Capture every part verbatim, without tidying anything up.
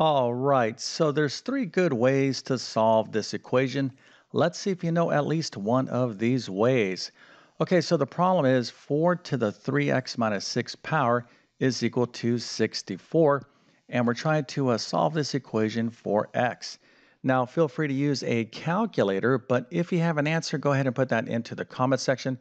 All right, so there's three good ways to solve this equation. Let's see if you know at least one of these ways. Okay, so the problem is four to the three x minus six power is equal to sixty-four, and we're trying to uh, solve this equation for x. Now, feel free to use a calculator, but if you have an answer, go ahead and put that into the comment section.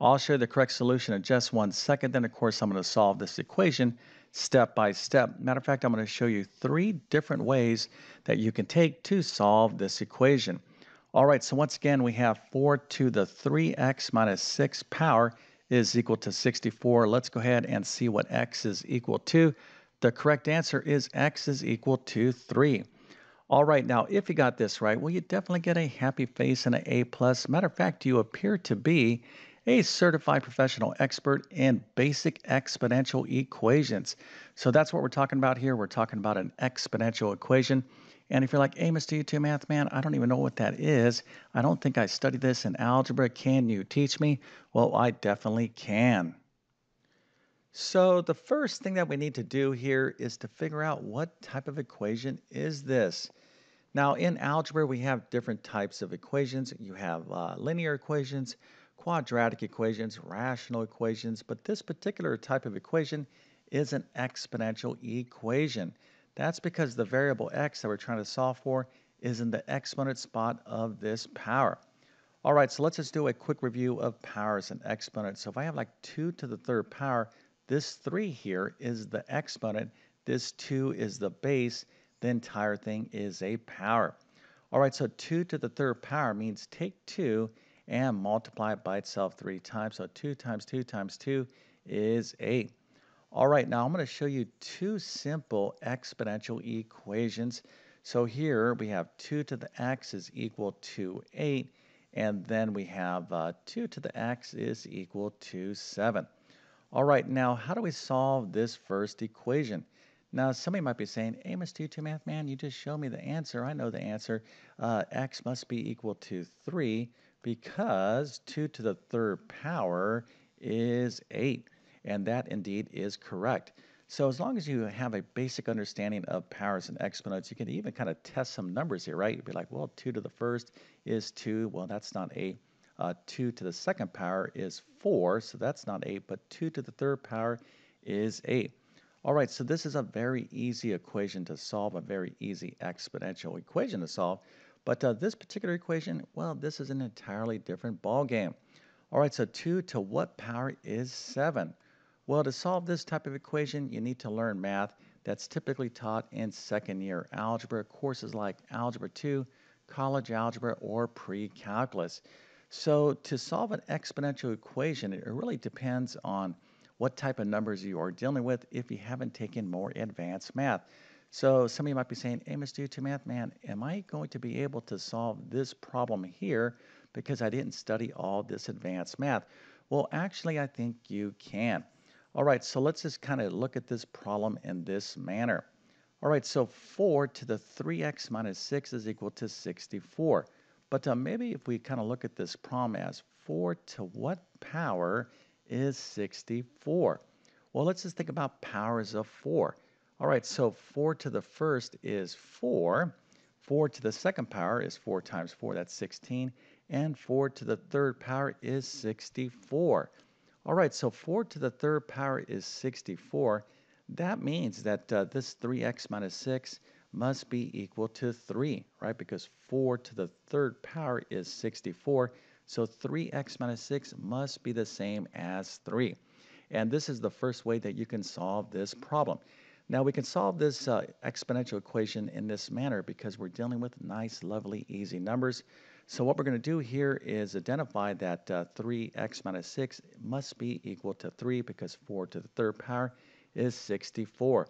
I'll show you the correct solution in just one second. Then, of course, I'm going to solve this equation step by step. Matter of fact, I'm going to show you three different ways that you can take to solve this equation. All right, so once again, we have four to the three x minus six power is equal to sixty-four. Let's go ahead and see what x is equal to. The correct answer is x is equal to three. All right, now, if you got this right, well, you definitely get a happy face and an A plus. Matter of fact, you appear to be a certified professional expert in basic exponential equations. So that's what we're talking about here. We're talking about an exponential equation. And if you're like, hey, Mister YouTube Math Man, I don't even know what that is. I don't think I studied this in algebra. Can you teach me? Well, I definitely can. So the first thing that we need to do here is to figure out what type of equation is this. Now, in algebra, we have different types of equations. You have uh, linear equations, quadratic equations, rational equations. But this particular type of equation is an exponential equation. That's because the variable x that we're trying to solve for is in the exponent spot of this power. All right, so let's just do a quick review of powers and exponents. So if I have like two to the third power, this three here is the exponent, this two is the base, the entire thing is a power. All right, so two to the third power means take two and multiply it by itself three times. So two times two times two is eight. All right, now I'm going to show you two simple exponential equations. So here we have two to the x is equal to eight, and then we have uh, two to the x is equal to seven. All right, now how do we solve this first equation? Now somebody might be saying, hey, Mister YouTube Math Man, you just showed me the answer. I know the answer. Uh, x must be equal to three because two to the third power is eight. And that indeed is correct. So as long as you have a basic understanding of powers and exponents, you can even kind of test some numbers here, right? You'd be like, well, two to the first is two. Well, that's not eight. Uh, two to the second power is four, so that's not eight. But two to the third power is eight. All right, so this is a very easy equation to solve, a very easy exponential equation to solve. But uh, this particular equation, well, this is an entirely different ballgame. All right, so two to what power is seven? Well, to solve this type of equation, you need to learn math that's typically taught in second-year algebra, courses like Algebra two, College Algebra, or Pre-Calculus. So to solve an exponential equation, it really depends on what type of numbers you are dealing with if you haven't taken more advanced math. So somebody might be saying, hey, Mister YouTube Math Man, am I going to be able to solve this problem here because I didn't study all this advanced math? Well, actually, I think you can. All right, so let's just kind of look at this problem in this manner. All right, so four to the three x minus six is equal to sixty-four. But uh, maybe if we kind of look at this problem as four to what power is sixty-four? Well, let's just think about powers of four. All right, so four to the first is four. four to the second power is four times four, that's sixteen. And four to the third power is sixty-four. All right, so four to the third power is sixty-four. That means that uh, this three x minus six must be equal to three, right? Because four to the third power is sixty-four. So three x minus six must be the same as three. And this is the first way that you can solve this problem. Now, we can solve this uh, exponential equation in this manner because we're dealing with nice, lovely, easy numbers. So what we're going to do here is identify that uh, three x minus six must be equal to three because four to the third power is sixty-four.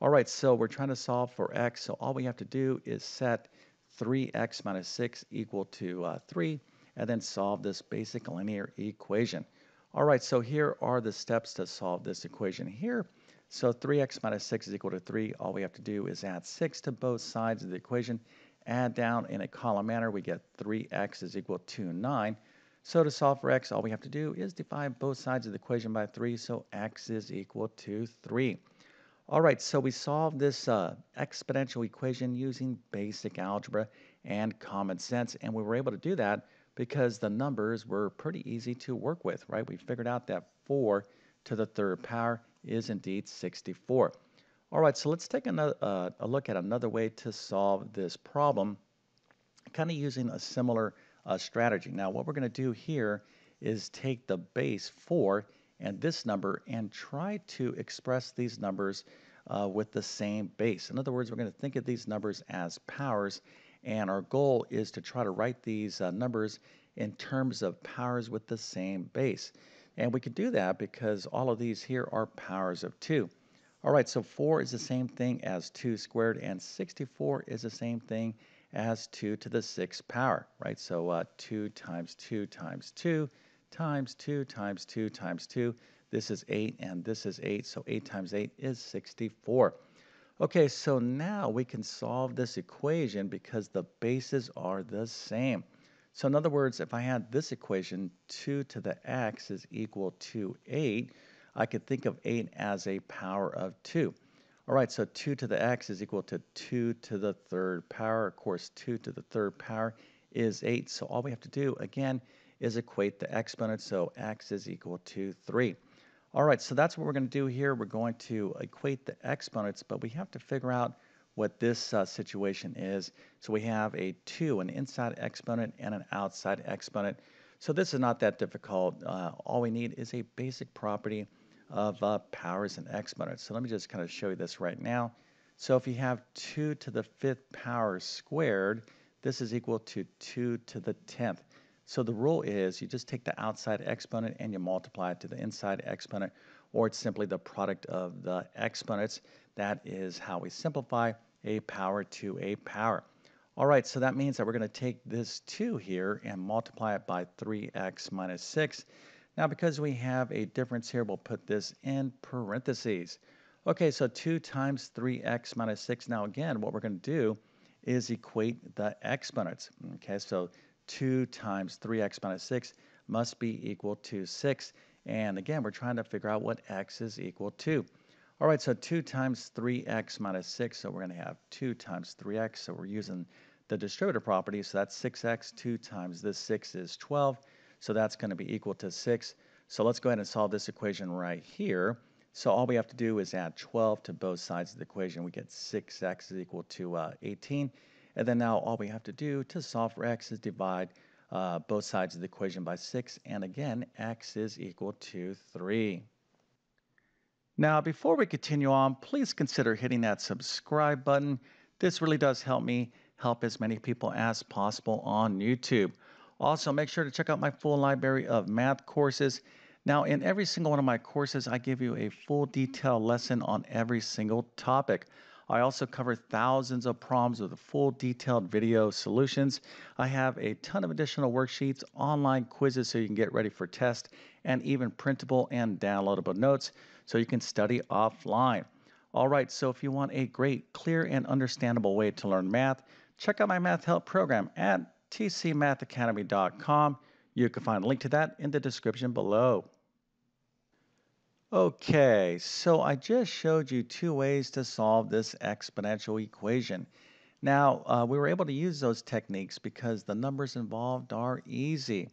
All right, so we're trying to solve for x. So all we have to do is set three x minus six equal to uh, three and then solve this basic linear equation. All right, so here are the steps to solve this equation here. So three x minus six is equal to three. All we have to do is add six to both sides of the equation. Add down in a column manner, we get three x is equal to nine. So to solve for x, all we have to do is divide both sides of the equation by three, so x is equal to three. All right, so we solved this uh, exponential equation using basic algebra and common sense, and we were able to do that because the numbers were pretty easy to work with, right? We figured out that four to the third power is indeed sixty-four. All right, so let's take another, uh, a look at another way to solve this problem, kind of using a similar uh, strategy. Now, what we're going to do here is take the base four and this number and try to express these numbers uh, with the same base. In other words, we're going to think of these numbers as powers, and our goal is to try to write these uh, numbers in terms of powers with the same base. And we can do that because all of these here are powers of two. All right, so four is the same thing as two squared, and sixty-four is the same thing as two to the sixth power, right? So uh, two times two times two times two times two times two. This is eight, and this is eight, so eight times eight is sixty-four. Okay, so now we can solve this equation because the bases are the same. So in other words, if I had this equation, two to the x is equal to eight, I could think of eight as a power of two. All right, so two to the x is equal to two to the third power. Of course, two to the third power is eight. So all we have to do, again, is equate the exponents. So x is equal to three. All right, so that's what we're going to do here. We're going to equate the exponents, but we have to figure out what this uh, situation is. So we have a two, an inside exponent and an outside exponent. So this is not that difficult. Uh, all we need is a basic property of uh, powers and exponents. So let me just kind of show you this right now. So if you have two to the fifth power squared, this is equal to two to the tenth. So the rule is you just take the outside exponent and you multiply it to the inside exponent, or it's simply the product of the exponents. That is how we simplify a power to a power. All right, so that means that we're going to take this two here and multiply it by three x minus six. Now, because we have a difference here, we'll put this in parentheses. Okay, so two times three x minus six. Now, again, what we're going to do is equate the exponents. Okay, so two times three x minus six must be equal to six. And again, we're trying to figure out what x is equal to. All right, so two times three x minus six, so we're going to have two times three x. So we're using the distributive property, so that's six x. two times this six is twelve, so that's going to be equal to six. So let's go ahead and solve this equation right here. So all we have to do is add twelve to both sides of the equation. We get six x is equal to uh, eighteen. And then now all we have to do to solve for x is divide uh, both sides of the equation by six. And again, x is equal to three. Now, before we continue on, please consider hitting that subscribe button. This really does help me help as many people as possible on YouTube. Also, make sure to check out my full library of math courses. Now, in every single one of my courses, I give you a full detailed lesson on every single topic. I also cover thousands of problems with full detailed video solutions. I have a ton of additional worksheets, online quizzes so you can get ready for tests, and even printable and downloadable notes so you can study offline. All right, so if you want a great, clear, and understandable way to learn math, check out my math help program at T C math academy dot com. You can find a link to that in the description below. Okay, so I just showed you two ways to solve this exponential equation. Now, uh, we were able to use those techniques because the numbers involved are easy.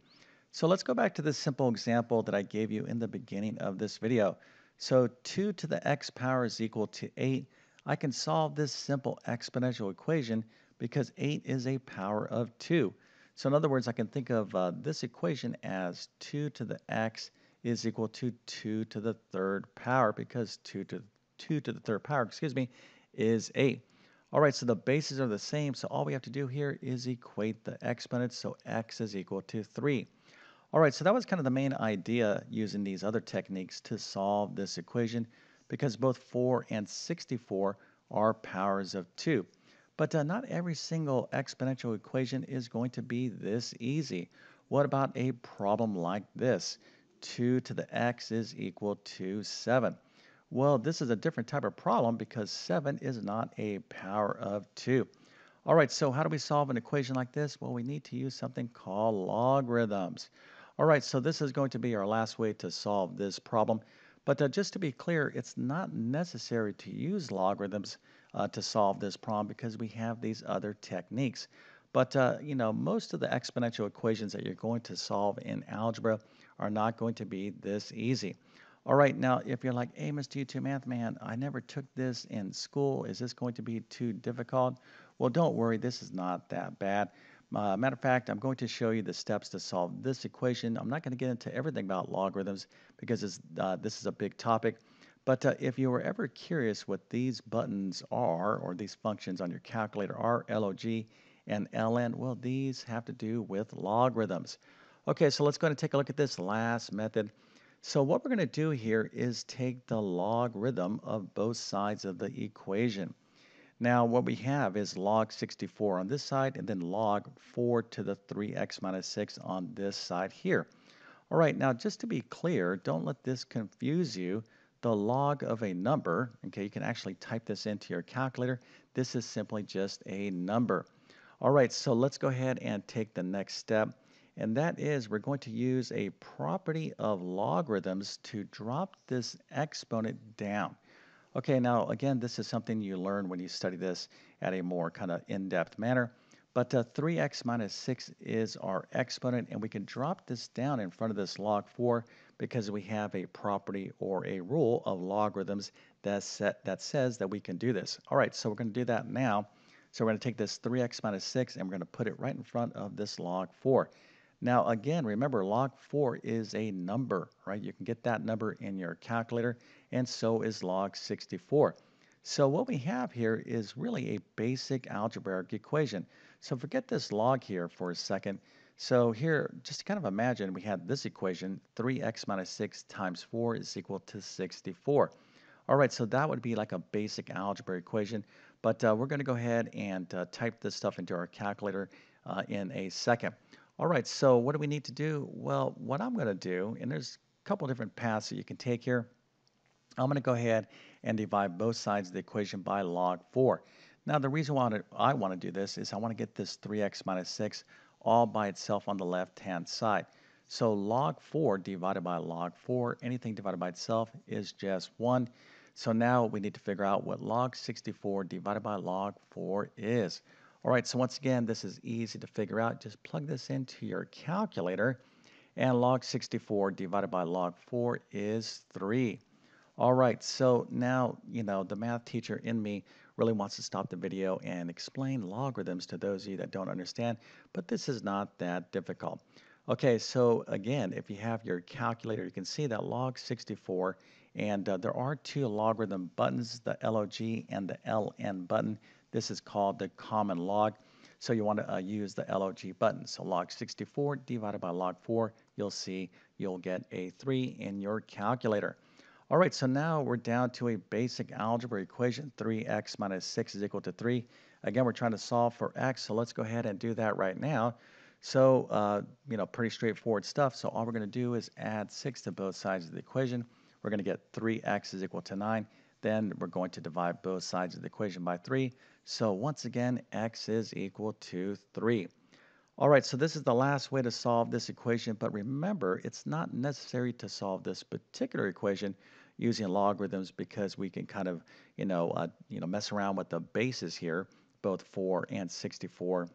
So let's go back to the simple example that I gave you in the beginning of this video. So two to the x power is equal to eight. I can solve this simple exponential equation because eight is a power of two. So in other words, I can think of uh, this equation as two to the x is equal to two to the third power because two to two to the third power, excuse me, is eight. All right, so the bases are the same, so all we have to do here is equate the exponents, so x is equal to three. All right, so that was kind of the main idea using these other techniques to solve this equation because both four and sixty-four are powers of two. But uh, not every single exponential equation is going to be this easy. What about a problem like this? two to the x is equal to seven. Well, this is a different type of problem because seven is not a power of two. All right, so how do we solve an equation like this? Well, we need to use something called logarithms. All right, so this is going to be our last way to solve this problem. But uh, just to be clear, it's not necessary to use logarithms uh, to solve this problem because we have these other techniques. But uh, you know, most of the exponential equations that you're going to solve in algebra are not going to be this easy. All right, now if you're like, hey, Mister YouTube Math Man, I never took this in school. Is this going to be too difficult? Well, don't worry, this is not that bad. Uh, matter of fact, I'm going to show you the steps to solve this equation. I'm not going to get into everything about logarithms because it's, uh, this is a big topic. But uh, if you were ever curious what these buttons are, or these functions on your calculator are, log and ln, well, these have to do with logarithms. Okay, so let's go ahead and take a look at this last method. So what we're going to do here is take the logarithm of both sides of the equation. Now what we have is log sixty-four on this side and then log four to the three x minus six on this side here. All right, now just to be clear, don't let this confuse you. The log of a number, okay, you can actually type this into your calculator. This is simply just a number. All right, so let's go ahead and take the next step. And that is, we're going to use a property of logarithms to drop this exponent down. Okay, now again, this is something you learn when you study this at a more kind of in-depth manner. But uh, three x minus six is our exponent, and we can drop this down in front of this log four because we have a property or a rule of logarithms that, set, that says that we can do this. All right, so we're going to do that now. So we're going to take this three x minus six and we're going to put it right in front of this log four. Now again, remember, log four is a number, right? You can get that number in your calculator, and so is log sixty-four. So what we have here is really a basic algebraic equation. So forget this log here for a second. So here, just kind of imagine we had this equation, three x minus six times four is equal to sixty-four. All right, so that would be like a basic algebra equation, but uh, we're going to go ahead and uh, type this stuff into our calculator uh, in a second. All right, so what do we need to do? Well, what I'm going to do, and there's a couple different paths that you can take here. I'm going to go ahead and divide both sides of the equation by log four. Now, the reason why I want to do this is I want to get this three x minus six all by itself on the left-hand side. So log four divided by log four, anything divided by itself is just one. So now we need to figure out what log sixty-four divided by log four is. All right, so once again, this is easy to figure out. Just plug this into your calculator, and log sixty-four divided by log four is three. All right, so now, you know, the math teacher in me really wants to stop the video and explain logarithms to those of you that don't understand, but this is not that difficult. Okay, so again, if you have your calculator, you can see that log sixty-four, and uh, there are two logarithm buttons, the log and the ln button. This is called the common log, so you want to uh, use the log button. So log sixty-four divided by log four, you'll see you'll get a three in your calculator. All right, so now we're down to a basic algebra equation, three x minus six is equal to three. Again, we're trying to solve for x, so let's go ahead and do that right now. So, uh, you know, pretty straightforward stuff. So all we're going to do is add six to both sides of the equation. We're going to get three x is equal to nine. Then we're going to divide both sides of the equation by three. So once again, x is equal to three. All right, so this is the last way to solve this equation. But remember, it's not necessary to solve this particular equation using logarithms because we can kind of, you know, uh, you know, mess around with the bases here, both four and sixty-four.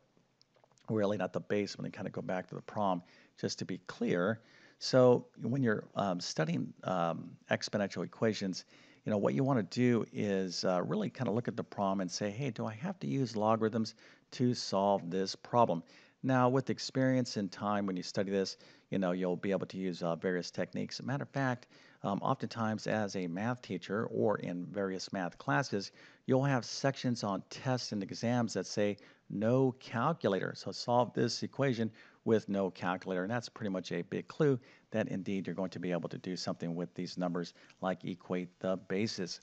Really not the base when you kind of go back to the problem, just to be clear. So when you're um, studying um, exponential equations, you know, what you want to do is uh, really kind of look at the problem and say, hey, do I have to use logarithms to solve this problem? Now, with experience and time, when you study this, you know, you'll be able to use uh, various techniques. Matter of fact, um, oftentimes as a math teacher or in various math classes, you'll have sections on tests and exams that say no calculator. So solve this equation with no calculator. And that's pretty much a big clue that indeed you're going to be able to do something with these numbers, like equate the bases.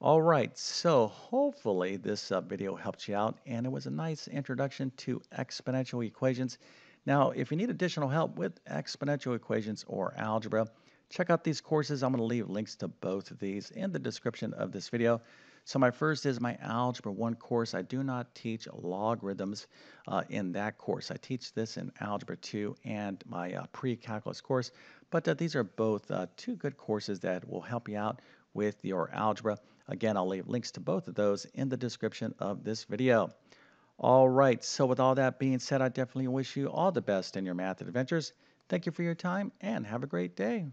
All right, so hopefully this uh, video helped you out, and it was a nice introduction to exponential equations. Now, if you need additional help with exponential equations or algebra, check out these courses. I'm going to leave links to both of these in the description of this video. So my first is my Algebra one course. I do not teach logarithms uh, in that course. I teach this in Algebra two and my uh, pre-calculus course, but uh, these are both uh, two good courses that will help you out with your algebra. Again, I'll leave links to both of those in the description of this video. All right, so with all that being said, I definitely wish you all the best in your math adventures. Thank you for your time and have a great day.